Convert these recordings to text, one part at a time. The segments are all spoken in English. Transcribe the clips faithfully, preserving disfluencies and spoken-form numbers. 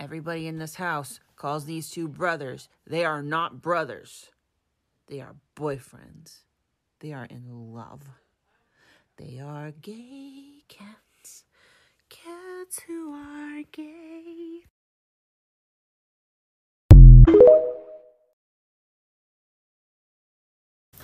Everybody in this house calls these two brothers. They are not brothers. They are boyfriends. They are in love. They are gay cats. Cats who are gay.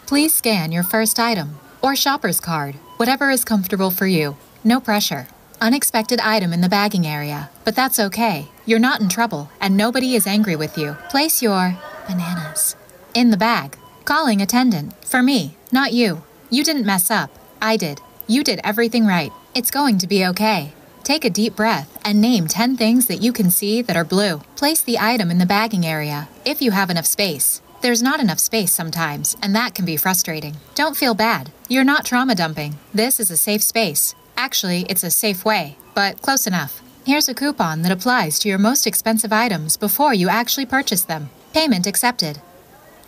Please scan your first item or shopper's card, whatever is comfortable for you. No pressure. Unexpected item in the bagging area, but that's okay. You're not in trouble and nobody is angry with you. Place your bananas in the bag. Calling attendant. For me, not you. You didn't mess up. I did. You did everything right. It's going to be okay. Take a deep breath and name ten things that you can see that are blue. Place the item in the bagging area if you have enough space. There's not enough space sometimes, and that can be frustrating. Don't feel bad. You're not trauma dumping. This is a safe space. Actually, it's a safe way, but close enough. Here's a coupon that applies to your most expensive items before you actually purchase them. Payment accepted.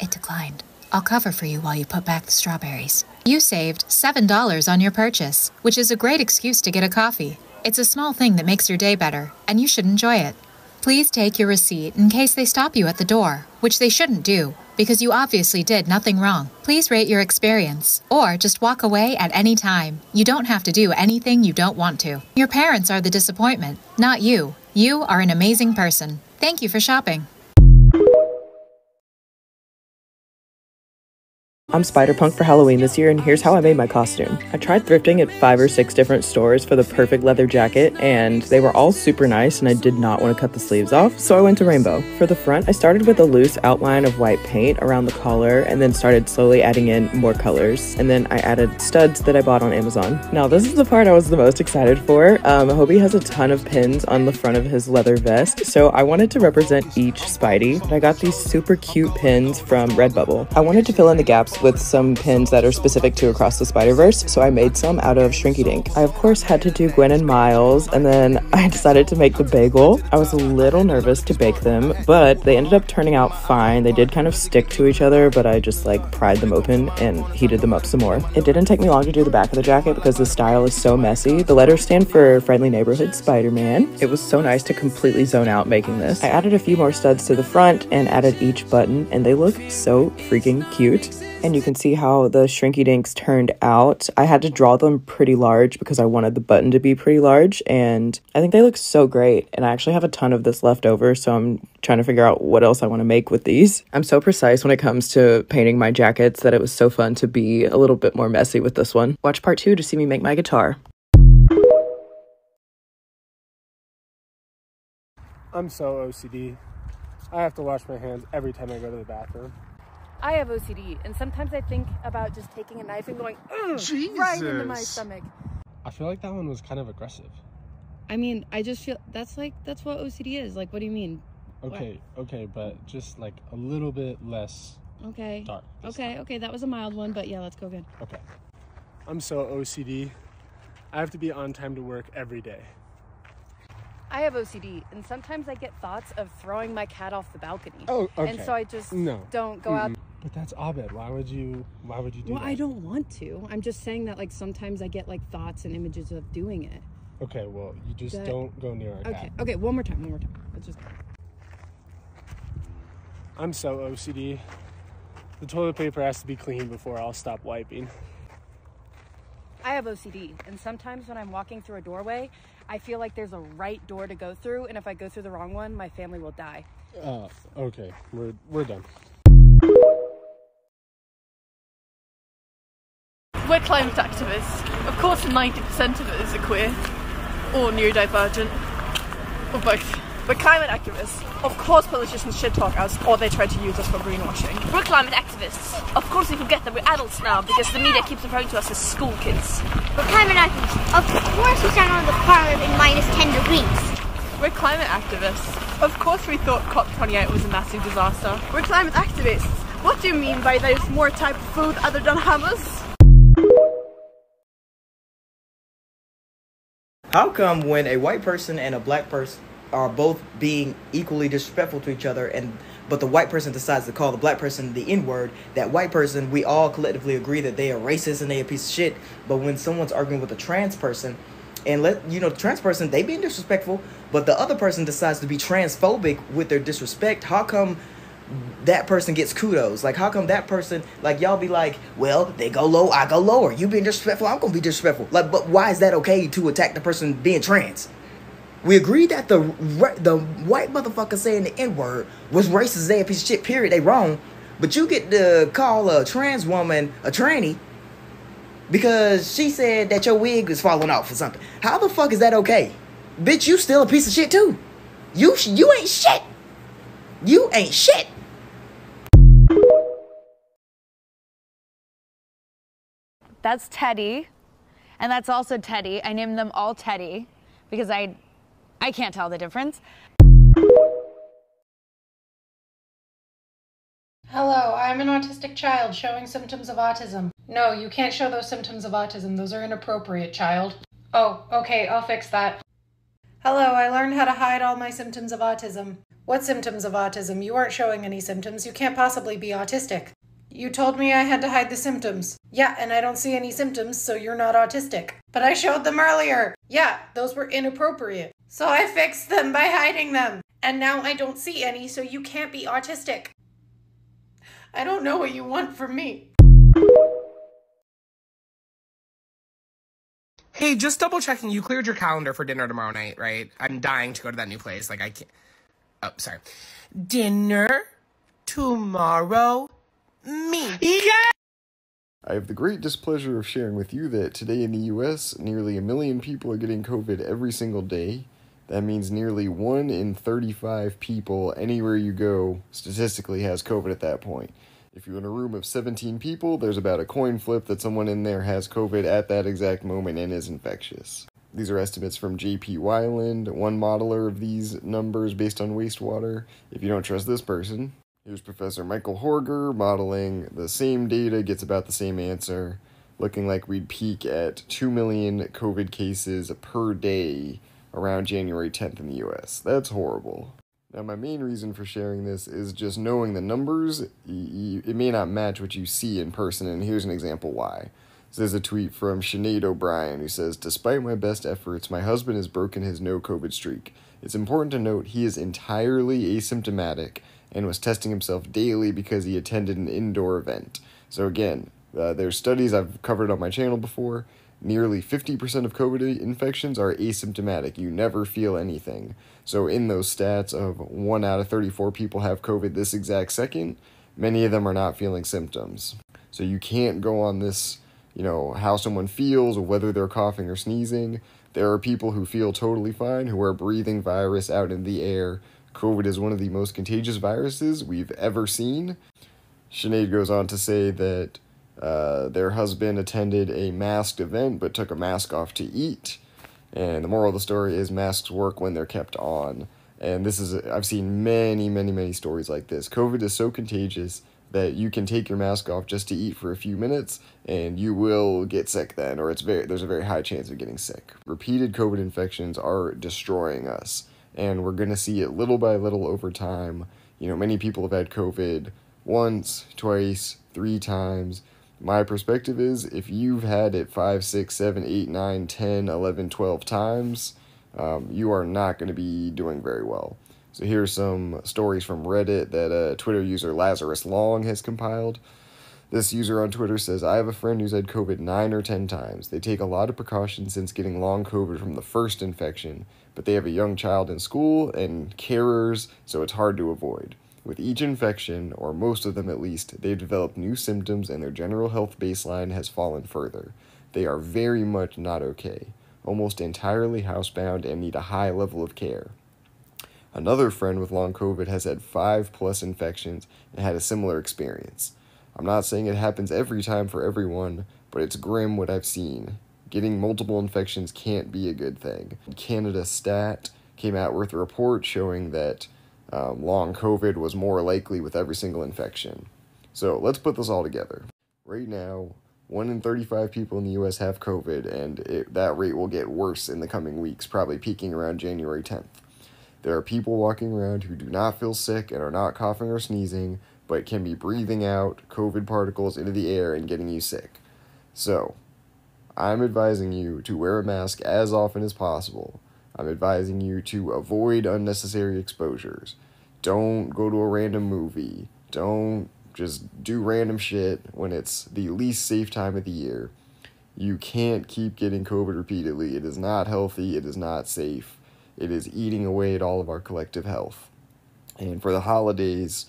It declined. I'll cover for you while you put back the strawberries. You saved seven dollars on your purchase, which is a great excuse to get a coffee. It's a small thing that makes your day better, and you should enjoy it. Please take your receipt in case they stop you at the door, which they shouldn't do, because you obviously did nothing wrong. Please rate your experience, or just walk away at any time. You don't have to do anything you don't want to. Your parents are the disappointment, not you. You are an amazing person. Thank you for shopping. I'm Spider-Punk for Halloween this year, and here's how I made my costume. I tried thrifting at five or six different stores for the perfect leather jacket, and they were all super nice, and I did not want to cut the sleeves off, so I went to Rainbow. For the front, I started with a loose outline of white paint around the collar, and then started slowly adding in more colors, and then I added studs that I bought on Amazon. Now, this is the part I was the most excited for. Um, Hobie has a ton of pins on the front of his leather vest, so I wanted to represent each Spidey. I got these super cute pins from Redbubble. I wanted to fill in the gaps with with some pins that are specific to Across the Spider-Verse, so I made some out of Shrinky Dink. I, of course, had to do Gwen and Miles, and then I decided to make the bagel. I was a little nervous to bake them, but they ended up turning out fine. They did kind of stick to each other, but I just, like, pried them open and heated them up some more. It didn't take me long to do the back of the jacket because the style is so messy. The letters stand for Friendly Neighborhood Spider-Man. It was so nice to completely zone out making this. I added a few more studs to the front and added each button, and they look so freaking cute. And you can see how the Shrinky Dinks turned out. I had to draw them pretty large because I wanted the button to be pretty large, and I think they look so great. And I actually have a ton of this left over, so I'm trying to figure out what else I want to make with these. I'm so precise when it comes to painting my jackets that it was so fun to be a little bit more messy with this one. Watch part two to see me make my guitar. I'm so O C D. I have to wash my hands every time I go to the bathroom. I have O C D, and sometimes I think about just taking a knife and going, Jesus, right into my stomach. I feel like that one was kind of aggressive. I mean, I just feel that's like, that's what O C D is. Like, what do you mean? Okay, what? Okay, but just like a little bit less okay. dark. Okay, time. okay, that was a mild one, but yeah, let's go again. Okay. I'm so O C D. I have to be on time to work every day. I have O C D, and sometimes I get thoughts of throwing my cat off the balcony. Oh, okay. And so I just no. don't go mm-mm. out. But that's Abed. Why would you? Why would you do well, that? Well, I don't want to. I'm just saying that, like, sometimes I get like thoughts and images of doing it. Okay. Well, you just that... don't go near a okay. cat. Okay. One more time. One more time. Let's just. I'm so O C D. The toilet paper has to be clean before I'll stop wiping. I have O C D, and sometimes when I'm walking through a doorway, I feel like there's a right door to go through, and if I go through the wrong one, my family will die. Uh, okay. We're we're done. We're climate activists. Of course, ninety percent of it is a queer, or neurodivergent, or both. We're climate activists. Of course politicians shit talk us, or they try to use us for greenwashing. We're climate activists. Of course we forget that we're adults now, because the media keeps referring to us as school kids. We're climate activists. Of course we stand on the car in minus ten degrees. We're climate activists. Of course we thought COP twenty-eight was a massive disaster. We're climate activists. What do you mean by there's more type of food other than hummus? How come when a white person and a black person are both being equally disrespectful to each other, and but the white person decides to call the black person the N-word, that white person, we all collectively agree that they are racist and they are a piece of shit, but when someone's arguing with a trans person, and let you know the trans person, they've been disrespectful, but the other person decides to be transphobic with their disrespect, how come that person gets kudos? Like, how come that person, like, y'all be like, well, they go low, I go lower, you being disrespectful, I'm gonna be disrespectful. Like, but why is that okay to attack the person being trans? We agreed that the the white motherfucker saying the N-word was racist, they a piece of shit, period, they wrong. But you get to call a trans woman a tranny because she said that your wig is falling off or something. How the fuck is that okay? Bitch, you still a piece of shit too. You you ain't shit. You ain't shit. That's Teddy. And that's also Teddy. I named them all Teddy because I I can't tell the difference. Hello, I'm an autistic child showing symptoms of autism. No, you can't show those symptoms of autism. Those are inappropriate, child. Oh, okay, I'll fix that. Hello, I learned how to hide all my symptoms of autism. What symptoms of autism? You aren't showing any symptoms. You can't possibly be autistic. You told me I had to hide the symptoms. Yeah, and I don't see any symptoms, so you're not autistic. But I showed them earlier. Yeah, those were inappropriate. So I fixed them by hiding them. And now I don't see any, so you can't be autistic. I don't know what you want from me. Hey, just double checking. You cleared your calendar for dinner tomorrow night, right? I'm dying to go to that new place. Like, I can't. Oh, sorry. Dinner tomorrow. Me. Yeah! I have the great displeasure of sharing with you that today in the U S, nearly a million people are getting COVID every single day. That means nearly one in thirty-five people anywhere you go statistically has COVID at that point. If you're in a room of seventeen people, there's about a coin flip that someone in there has COVID at that exact moment and is infectious. These are estimates from J P Weiland, one modeler of these numbers based on wastewater. If you don't trust this person, here's Professor Michael Horger modeling the same data, gets about the same answer, looking like we'd peak at two million COVID cases per day around January tenth in the U S. That's horrible. Now, my main reason for sharing this is just knowing the numbers. It may not match what you see in person, and here's an example why. So there's a tweet from Sinead O'Brien who says, "Despite my best efforts, my husband has broken his no-COVID streak. It's important to note he is entirely asymptomatic and was testing himself daily because he attended an indoor event." So again, uh, there's studies I've covered on my channel before. Nearly fifty percent of COVID infections are asymptomatic. You never feel anything. So in those stats of one out of thirty-four people have COVID this exact second, many of them are not feeling symptoms. So you can't go on this, you know, how someone feels or whether they're coughing or sneezing. There are people who feel totally fine who are breathing virus out in the air. COVID is one of the most contagious viruses we've ever seen. Sinead goes on to say that Uh, their husband attended a masked event but took a mask off to eat. And the moral of the story is masks work when they're kept on. And this is, I've seen many, many, many stories like this. COVID is so contagious that you can take your mask off just to eat for a few minutes and you will get sick then, or it's very, there's a very high chance of getting sick. Repeated COVID infections are destroying us, and we're going to see it little by little over time. You know, many people have had COVID once, twice, three times. My perspective is if you've had it five, six, seven, eight, nine, ten, eleven, twelve times, um, you are not going to be doing very well. So here are some stories from Reddit that uh, Twitter user Lazarus Long has compiled. This user on Twitter says, "I have a friend who's had COVID nine or ten times. They take a lot of precautions since getting long COVID from the first infection, but they have a young child in school and carers, so it's hard to avoid. With each infection, or most of them at least, they've developed new symptoms and their general health baseline has fallen further. They are very much not okay, almost entirely housebound and need a high level of care. Another friend with long COVID has had five plus infections and had a similar experience. I'm not saying it happens every time for everyone, but it's grim what I've seen. Getting multiple infections can't be a good thing." Canada Stat came out with a report showing that Um, long COVID was more likely with every single infection. So let's put this all together. Right now, one in thirty-five people in the U S have COVID, and it, that rate will get worse in the coming weeks, probably peaking around January tenth. There are people walking around who do not feel sick and are not coughing or sneezing, but can be breathing out COVID particles into the air and getting you sick. So I'm advising you to wear a mask as often as possible. I'm advising you to avoid unnecessary exposures. Don't go to a random movie. Don't just do random shit when it's the least safe time of the year. You can't keep getting COVID repeatedly. It is not healthy. It is not safe. It is eating away at all of our collective health. And for the holidays,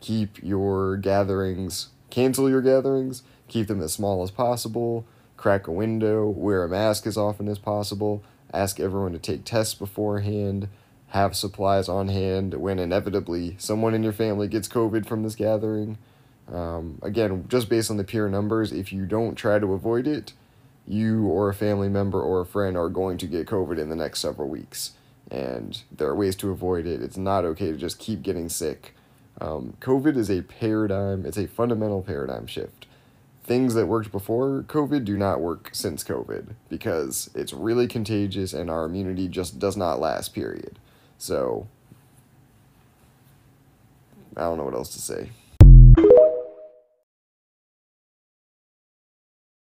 keep your gatherings, cancel your gatherings, keep them as small as possible, crack a window, wear a mask as often as possible, ask everyone to take tests beforehand, have supplies on hand when inevitably someone in your family gets COVID from this gathering. Um, again, just based on the pure numbers, if you don't try to avoid it, you or a family member or a friend are going to get COVID in the next several weeks. And there are ways to avoid it. It's not okay to just keep getting sick. Um, COVID is a paradigm. It's a fundamental paradigm shift. Things that worked before COVID do not work since COVID because it's really contagious and our immunity just does not last, period. So, I don't know what else to say.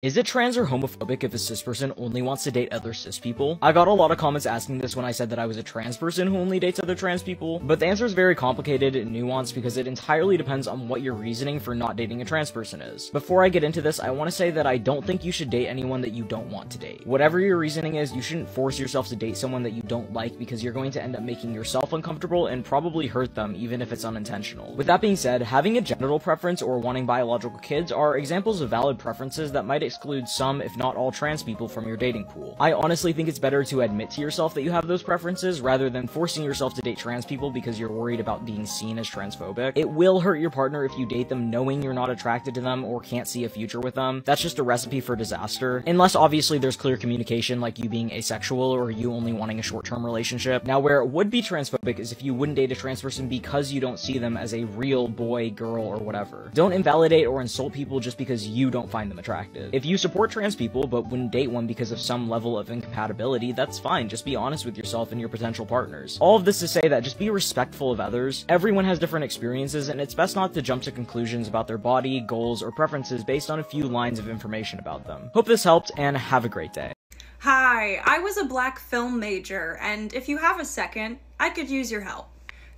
Is it trans or homophobic if a cis person only wants to date other cis people? I got a lot of comments asking this when I said that I was a trans person who only dates other trans people, but the answer is very complicated and nuanced because it entirely depends on what your reasoning for not dating a trans person is. Before I get into this, I want to say that I don't think you should date anyone that you don't want to date. Whatever your reasoning is, you shouldn't force yourself to date someone that you don't like because you're going to end up making yourself uncomfortable and probably hurt them even if it's unintentional. With that being said, having a genital preference or wanting biological kids are examples of valid preferences that might exclude some, if not all, trans people from your dating pool. I honestly think it's better to admit to yourself that you have those preferences rather than forcing yourself to date trans people because you're worried about being seen as transphobic. It will hurt your partner if you date them knowing you're not attracted to them or can't see a future with them. That's just a recipe for disaster. Unless obviously there's clear communication, like you being asexual or you only wanting a short-term relationship. Now, where it would be transphobic is if you wouldn't date a trans person because you don't see them as a real boy, girl, or whatever. Don't invalidate or insult people just because you don't find them attractive. If you support trans people but wouldn't date one because of some level of incompatibility, that's fine. Just be honest with yourself and your potential partners. All of this to say that just be respectful of others. Everyone has different experiences, and it's best not to jump to conclusions about their body, goals, or preferences based on a few lines of information about them. Hope this helped, and have a great day. Hi, I was a black film major, and if you have a second, I could use your help.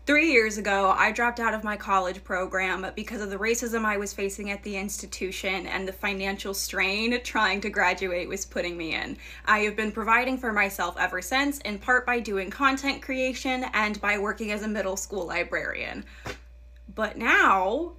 Three years ago, I dropped out of my college program because of the racism I was facing at the institution and the financial strain trying to graduate was putting me in. I have been providing for myself ever since, in part by doing content creation and by working as a middle school librarian. But now,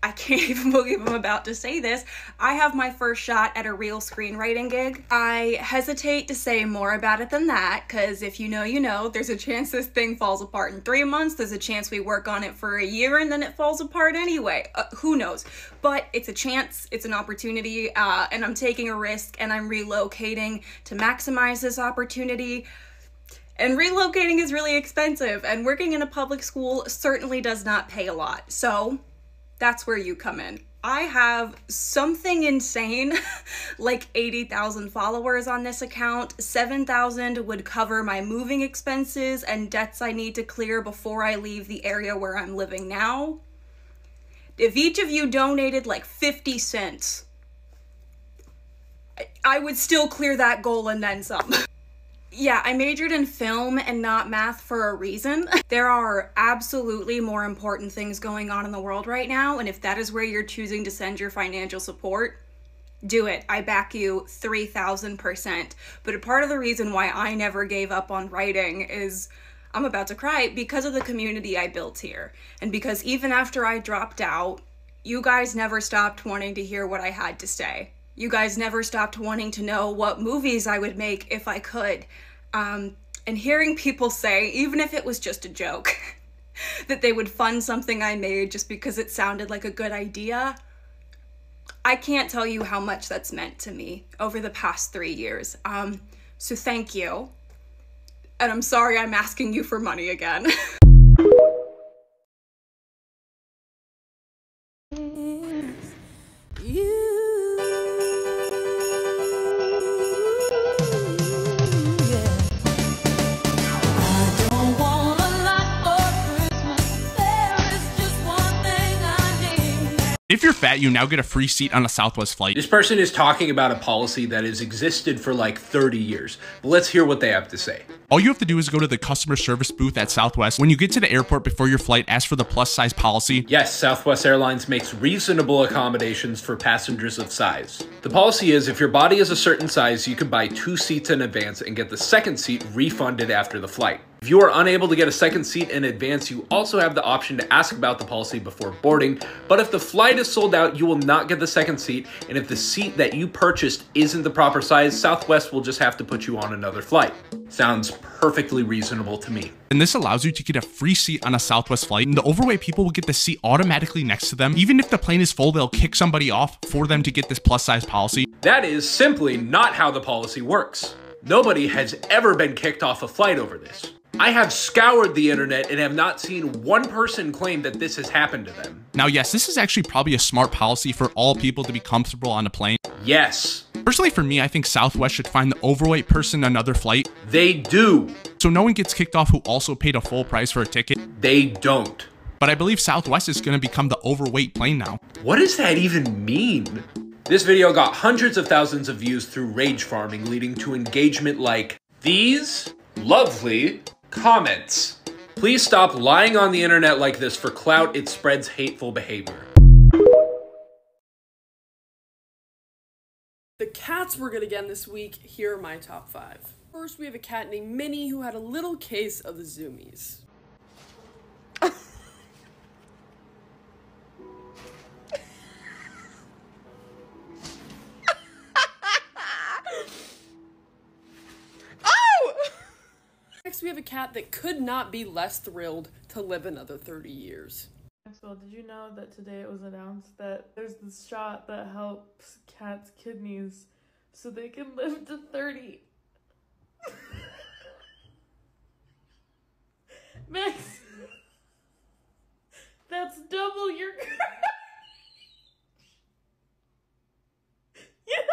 I can't even believe I'm about to say this, I have my first shot at a real screenwriting gig. I hesitate to say more about it than that, because if you know, you know, there's a chance this thing falls apart in three months, there's a chance we work on it for a year and then it falls apart anyway. Uh, who knows? But it's a chance, it's an opportunity, uh, and I'm taking a risk and I'm relocating to maximize this opportunity. And relocating is really expensive, and working in a public school certainly does not pay a lot. So, that's where you come in. I have something insane, like eighty thousand followers on this account. seven thousand would cover my moving expenses and debts I need to clear before I leave the area where I'm living now. If each of you donated like fifty cents, I would still clear that goal and then some. Yeah, I majored in film and not math for a reason. There are absolutely more important things going on in the world right now, and if that is where you're choosing to send your financial support, do it. I back you three thousand percent. But a part of the reason why I never gave up on writing is, I'm about to cry, because of the community I built here. And because even after I dropped out, you guys never stopped wanting to hear what I had to say. You guys never stopped wanting to know what movies I would make if I could. Um, and hearing people say, even if it was just a joke, that they would fund something I made just because it sounded like a good idea, I can't tell you how much that's meant to me over the past three years. Um, so thank you. And I'm sorry I'm asking you for money again. If you're fat, you now get a free seat on a Southwest flight. This person is talking about a policy that has existed for like thirty years, but let's hear what they have to say. All you have to do is go to the customer service booth at Southwest. When you get to the airport before your flight, ask for the plus size policy. Yes, Southwest Airlines makes reasonable accommodations for passengers of size. The policy is if your body is a certain size, you can buy two seats in advance and get the second seat refunded after the flight. If you are unable to get a second seat in advance, you also have the option to ask about the policy before boarding, but if the flight is sold out, you will not get the second seat, and if the seat that you purchased isn't the proper size, Southwest will just have to put you on another flight. Sounds perfectly reasonable to me. And this allows you to get a free seat on a Southwest flight, and the overweight people will get the seat automatically next to them. Even if the plane is full, they'll kick somebody off for them to get this plus size policy. That is simply not how the policy works. Nobody has ever been kicked off a flight over this. I have scoured the internet and have not seen one person claim that this has happened to them. Now, yes, this is actually probably a smart policy for all people to be comfortable on a plane. Yes. Personally, for me, I think Southwest should find the overweight person another flight. They do. So no one gets kicked off who also paid a full price for a ticket. They don't. But I believe Southwest is going to become the overweight plane now. What does that even mean? This video got hundreds of thousands of views through rage farming, leading to engagement like these lovely comments. Please stop lying on the internet like this for clout. It spreads hateful behavior. The cats we're gonna get in this week, here are my top five. First, we have a cat named Minnie who had a little case of the zoomies. Next, we have a cat that could not be less thrilled to live another thirty years. Maxwell, did you know that today it was announced that there's this shot that helps cats' kidneys so they can live to thirty? Max, that's double your... You don't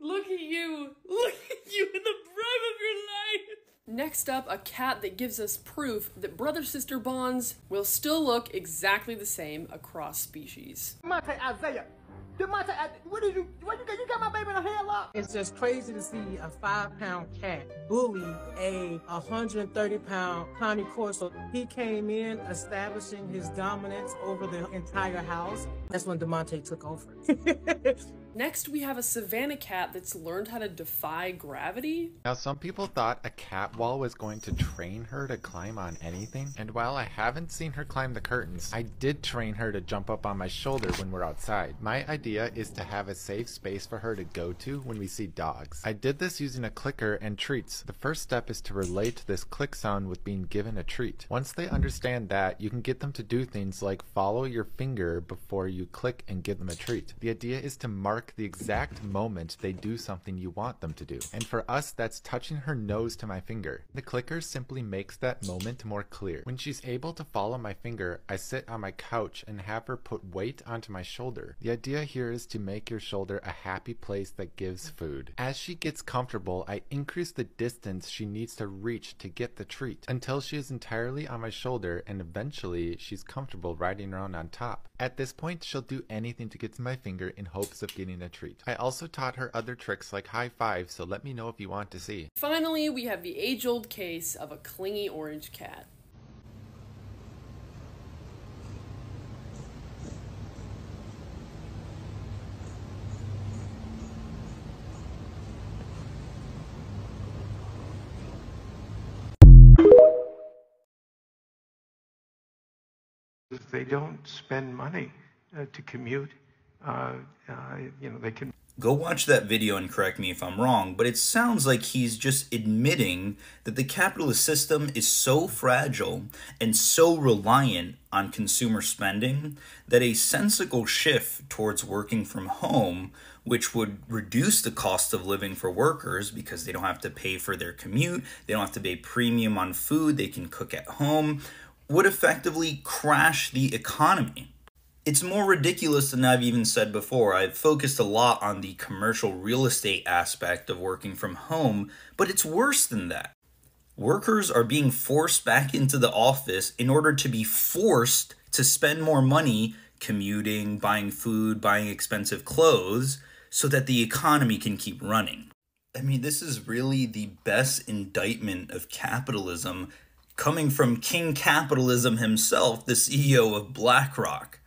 Look at you. Look at you in the prime of your life. Next up, a cat that gives us proof that brother-sister bonds will still look exactly the same across species. DeMonte Isaiah. DeMonte Isaiah. What did you, what you got? You got my baby in a headlock. It's just crazy to see a five-pound cat bully a one hundred thirty-pound Connie Corso. He came in establishing his dominance over the entire house. That's when DeMonte took over. Next, we have a Savannah cat that's learned how to defy gravity. Now, some people thought a cat wall was going to train her to climb on anything. And while I haven't seen her climb the curtains, I did train her to jump up on my shoulder when we're outside. My idea is to have a safe space for her to go to when we see dogs. I did this using a clicker and treats. The first step is to relate this click sound with being given a treat. Once they understand that, you can get them to do things like follow your finger before you click and give them a treat. The idea is to mark the exact moment they do something you want them to do. And for us, that's touching her nose to my finger. The clicker simply makes that moment more clear. When she's able to follow my finger, I sit on my couch and have her put weight onto my shoulder. The idea here is to make your shoulder a happy place that gives food. As she gets comfortable, I increase the distance she needs to reach to get the treat until she is entirely on my shoulder and eventually she's comfortable riding around on top. At this point, she'll do anything to get to my finger in hopes of getting a treat. I also taught her other tricks like high five, so let me know if you want to see. Finally, we have the age-old case of a clingy orange cat. If they don't spend money uh, to commute, Uh, uh, you know, they can go watch that video and correct me if I'm wrong, but it sounds like he's just admitting that the capitalist system is so fragile and so reliant on consumer spending that a sensical shift towards working from home, which would reduce the cost of living for workers because they don't have to pay for their commute, they don't have to pay premium on food, they can cook at home, would effectively crash the economy. It's more ridiculous than I've even said before. I've focused a lot on the commercial real estate aspect of working from home, but it's worse than that. Workers are being forced back into the office in order to be forced to spend more money commuting, buying food, buying expensive clothes, so that the economy can keep running. I mean, this is really the best indictment of capitalism coming from King Capitalism himself, the C E O of BlackRock.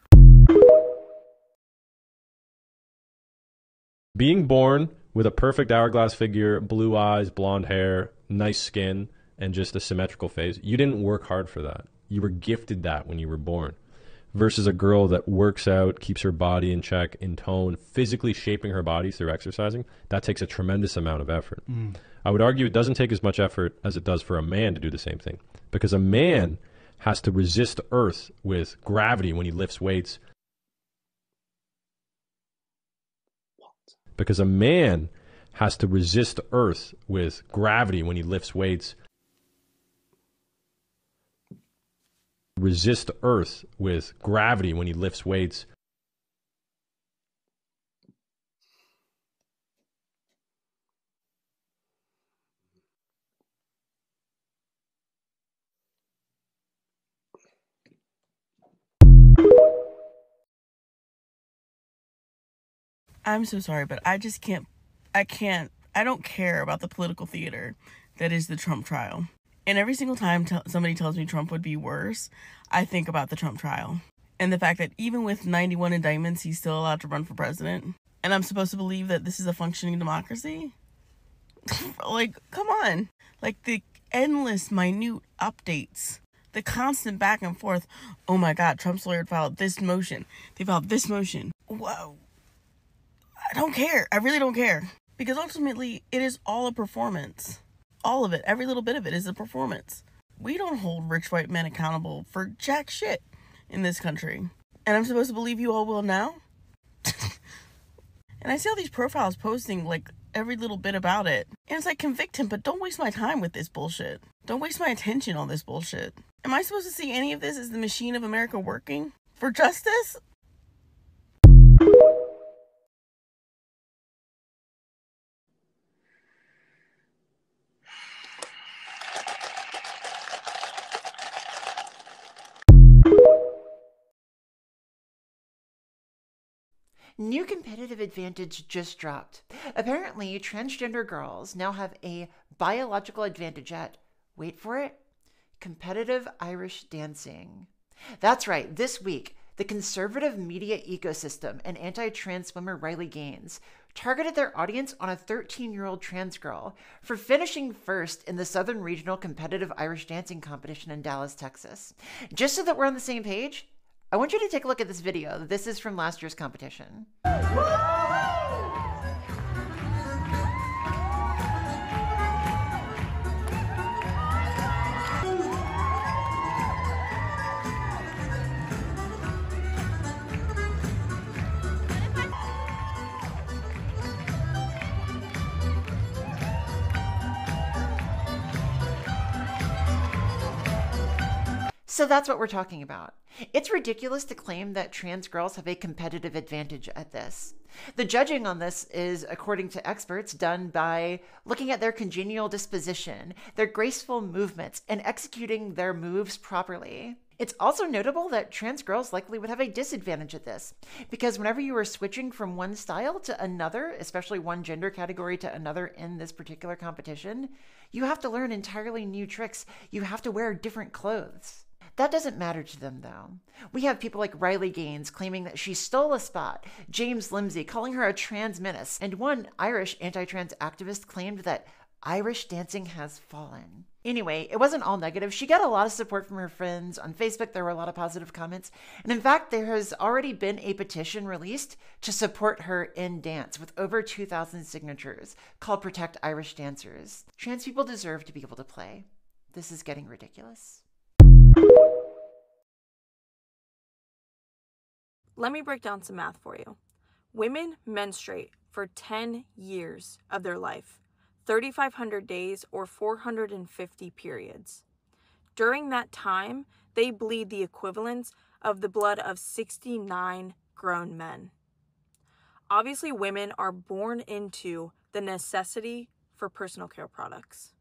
Being born with a perfect hourglass figure, blue eyes, blonde hair, nice skin, and just a symmetrical face, you didn't work hard for that. You were gifted that when you were born. Versus a girl that works out, keeps her body in check, in tone, physically shaping her body through exercising, that takes a tremendous amount of effort. Mm. I would argue it doesn't take as much effort as it does for a man to do the same thing, because a man has to resist Earth with gravity when he lifts weights. What? Because a man has to resist Earth with gravity when he lifts weights. Resist Earth with gravity when he lifts weights. I'm so sorry, but I just can't, I can't, I don't care about the political theater that is the Trump trial. And every single time t- somebody tells me Trump would be worse, I think about the Trump trial. And the fact that even with ninety-one indictments, he's still allowed to run for president. And I'm supposed to believe that this is a functioning democracy? Like, come on. Like, the endless, minute updates. The constant back and forth. Oh my God, Trump's lawyer filed this motion. They filed this motion. Whoa. I don't care. I really don't care. Because ultimately, it is all a performance. All of it, every little bit of it is a performance. We don't hold rich white men accountable for jack shit in this country. And I'm supposed to believe you all will now? And I see all these profiles posting like every little bit about it. And it's like, convict him, but don't waste my time with this bullshit. Don't waste my attention on this bullshit. Am I supposed to see any of this as the machine of America working for justice? New competitive advantage just dropped. Apparently, transgender girls now have a biological advantage at, wait for it, competitive Irish dancing. That's right, this week, the conservative media ecosystem and anti-trans swimmer Riley Gaines targeted their audience on a thirteen-year-old trans girl for finishing first in the Southern Regional Competitive Irish Dancing Competition in Dallas, Texas. Just so that we're on the same page, I want you to take a look at this video. This is from last year's competition. So that's what we're talking about. It's ridiculous to claim that trans girls have a competitive advantage at this. The judging on this is, according to experts, done by looking at their congenial disposition, their graceful movements, and executing their moves properly. It's also notable that trans girls likely would have a disadvantage at this, because whenever you are switching from one style to another, especially one gender category to another in this particular competition, you have to learn entirely new tricks. You have to wear different clothes. That doesn't matter to them, though. We have people like Riley Gaines claiming that she stole a spot, James Lindsay calling her a trans menace, and one Irish anti-trans activist claimed that Irish dancing has fallen. Anyway, it wasn't all negative. She got a lot of support from her friends. On Facebook, there were a lot of positive comments. And in fact, there has already been a petition released to support her in dance with over two thousand signatures called Protect Irish Dancers. Trans people deserve to be able to play. This is getting ridiculous. Let me break down some math for you. Women menstruate for ten years of their life, three thousand five hundred days or four hundred fifty periods. During that time, they bleed the equivalent of the blood of sixty-nine grown men. Obviously, women are born into the necessity for personal care products.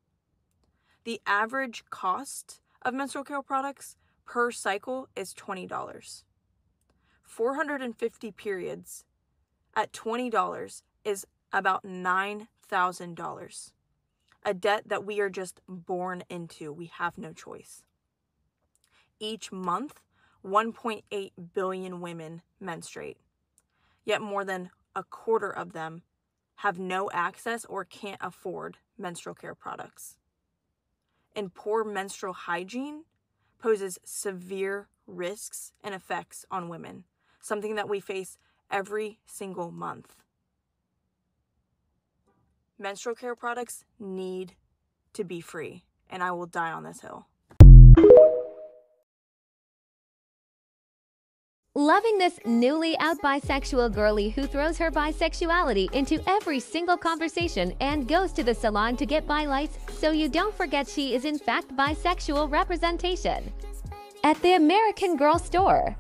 the average cost of menstrual care products per cycle is twenty dollars. four hundred fifty periods at twenty dollars is about nine thousand dollars. A debt that we are just born into. We have no choice. Each month, one point eight billion women menstruate. Yet more than a quarter of them have no access or can't afford menstrual care products. And poor menstrual hygiene poses severe risks and effects on women, something that we face every single month. Menstrual care products need to be free, and I will die on this hill. Loving this newly out bisexual girly who throws her bisexuality into every single conversation and goes to the salon to get bi lights so you don't forget she is in fact bisexual representation at the American Girl store.